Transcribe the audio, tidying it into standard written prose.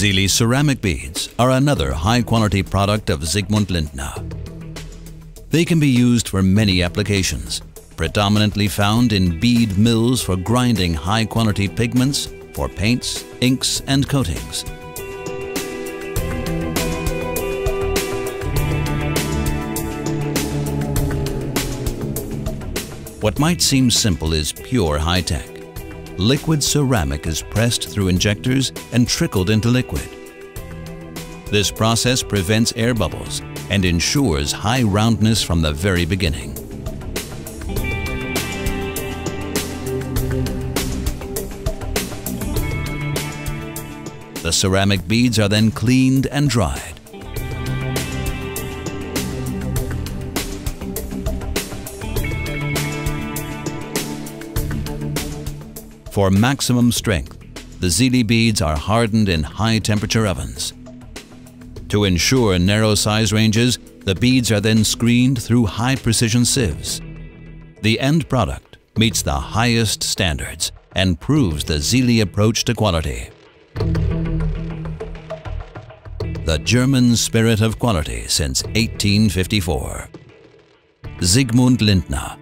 Sealy ceramic beads are another high-quality product of Sigmund Lindner. They can be used for many applications, predominantly found in bead mills for grinding high-quality pigments for paints, inks, and coatings. What might seem simple is pure high-tech. Liquid ceramic is pressed through injectors and trickled into liquid. This process prevents air bubbles and ensures high roundness from the very beginning. The ceramic beads are then cleaned and dried. For maximum strength, the SiLi beads are hardened in high-temperature ovens. To ensure narrow size ranges, the beads are then screened through high-precision sieves. The end product meets the highest standards and proves the SiLi approach to quality. The German spirit of quality since 1854. Sigmund Lindner,